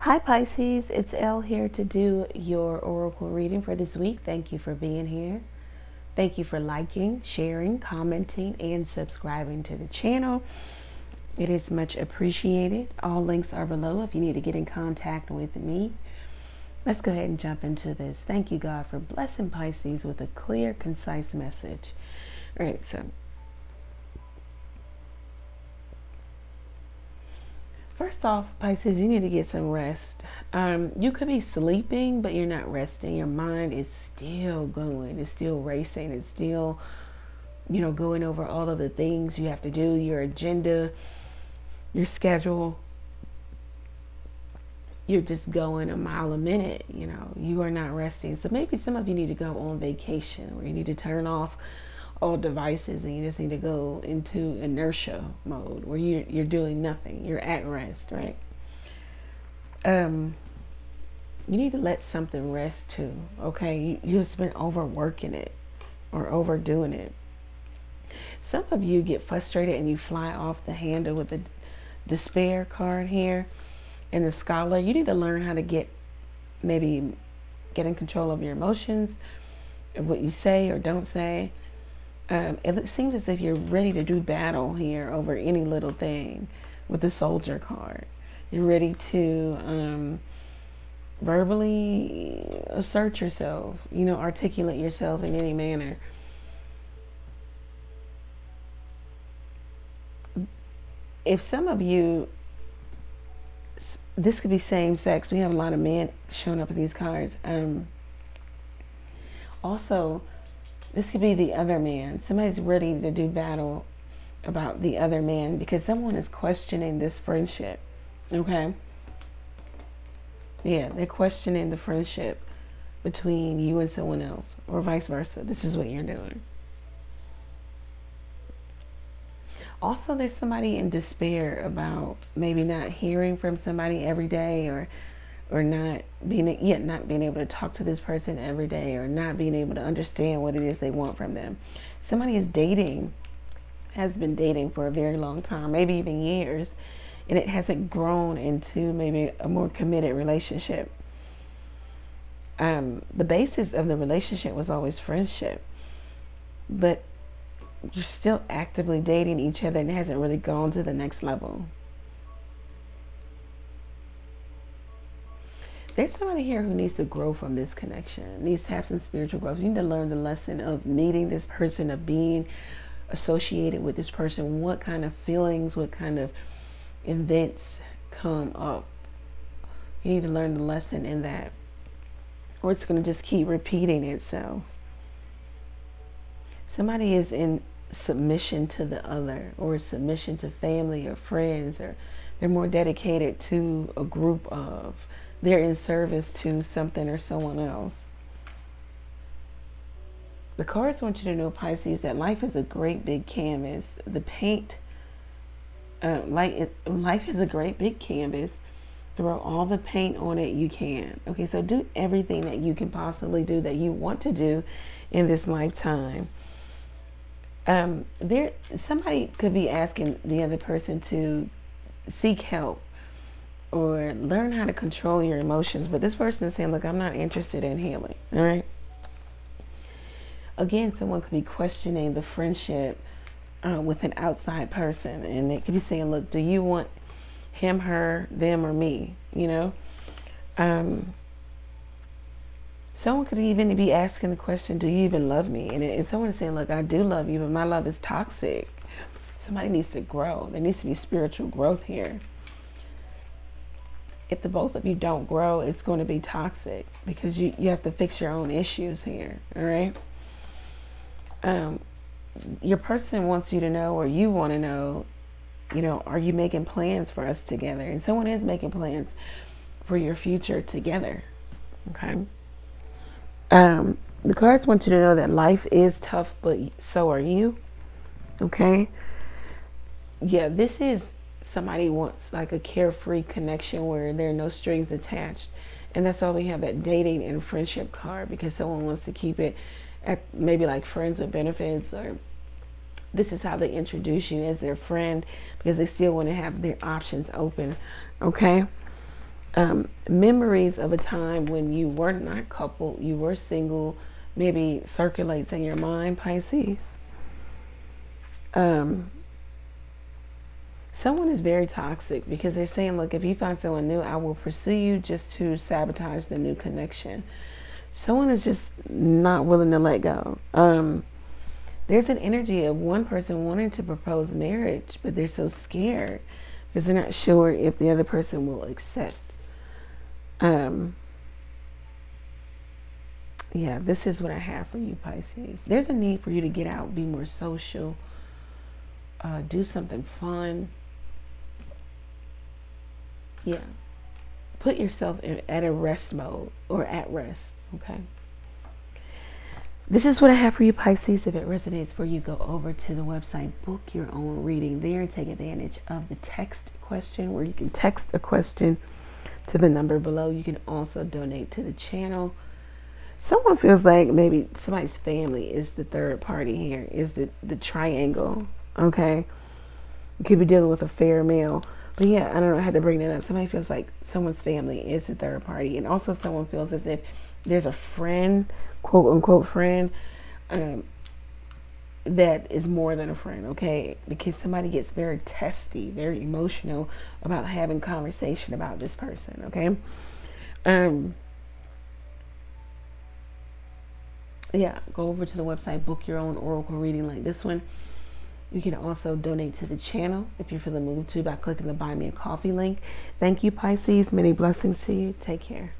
Hi Pisces, it's Elle here to do your oracle reading for this week. Thank you for being here. Thank you for liking, sharing, commenting, and subscribing to the channel. It is much appreciated. All links are below if you need to get in contact with me. Let's go ahead and jump into this. Thank you, God, for blessing Pisces with a clear, concise message. All right, so first off, Pisces, you need to get some rest. You could be sleeping, but you're not resting. Your mind is still going. It's still racing. It's still, you know, going over all of the things you have to do, your agenda, your schedule. You're just going a mile a minute, you know. You are not resting. So maybe some of you need to go on vacation, or you need to turn off all devices and you just need to go into inertia mode where you're doing nothing. You're at rest, right? You need to let something rest too, okay? You've been overworking it or overdoing it. Some of you get frustrated and you fly off the handle with the despair card here and the scholar. You need to learn how to maybe get in control of your emotions, of what you say or don't say. It seems as if you're ready to do battle here over any little thing with the soldier card. You're ready to verbally assert yourself, you know, articulate yourself in any manner. If some of you, this could be same sex. We have a lot of men showing up in these cards. Also, this could be the other man. Somebody's ready to do battle about the other man because someone is questioning this friendship, okay? Yeah, they're questioning the friendship between you and someone else, or vice versa. This is what you're doing. Also, there's somebody in despair about maybe not hearing from somebody every day, or not being able to talk to this person every day, or not being able to understand what it is they want from them. Somebody is dating, has been dating for a very long time, maybe even years, and it hasn't grown into maybe a more committed relationship. The basis of the relationship was always friendship, but you're still actively dating each other and it hasn't really gone to the next level. There's somebody here who needs to grow from this connection, needs to have some spiritual growth. You need to learn the lesson of meeting this person, of being associated with this person. What kind of feelings, what kind of events come up? You need to learn the lesson in that, or it's going to just keep repeating itself. Somebody is in submission to the other, or submission to family or friends, or they're more dedicated to a group of, they're in service to something or someone else. The cards want you to know, Pisces, that life is a great big canvas. The paint, life is a great big canvas. Throw all the paint on it you can. Okay, so do everything that you can possibly do, that you want to do in this lifetime. Somebody could be asking the other person to seek help or learn how to control your emotions, but this person is saying, look, I'm not interested in healing. All right, again, someone could be questioning the friendship with an outside person, and they could be saying, look, do you want him, her, them, or me, you know? Someone could even be asking the question, do you even love me? And someone is saying, look, I do love you, but my love is toxic. Somebody needs to grow. There needs to be spiritual growth here. If the both of you don't grow, it's going to be toxic, because you have to fix your own issues here, all right? Your person wants you to know, or you want to know, you know, are you making plans for us together? And someone is making plans for your future together, okay? The cards want you to know that life is tough, but so are you, okay? Yeah, this is... somebody wants like a carefree connection where there are no strings attached, and that's why we have that dating and friendship card, because someone wants to keep it at maybe like friends with benefits, or this is how they introduce you as their friend, because they still want to have their options open, okay? memories of a time when you were not coupled, you were single, maybe circulates in your mind, Pisces. Someone is very toxic because they're saying, look, if you find someone new, I will pursue you just to sabotage the new connection. Someone is just not willing to let go. There's an energy of one person wanting to propose marriage, but they're so scared because they're not sure if the other person will accept. Yeah, this is what I have for you, Pisces. There's a need for you to get out, be more social, do something fun. Yeah, put yourself in, at a rest mode or at rest. Okay, this is what I have for you, Pisces. If it resonates for you, go over to the website, book your own reading there, and take advantage of the text question where you can text a question to the number below. You can also donate to the channel. Someone feels like maybe somebody's family is the third party here, is the triangle. Okay, you could be dealing with a fair male, but yeah, I don't know, I had to bring that up. Somebody feels like someone's family is the third party, and also someone feels as if there's a friend, quote unquote friend, that is more than a friend. Okay, because somebody gets very testy, very emotional about having conversation about this person. Okay, yeah, go over to the website, book your own oracle reading like this one. You can also donate to the channel if you're feeling moved to by clicking the Buy Me a Coffee link. Thank you, Pisces. Many blessings to you. Take care.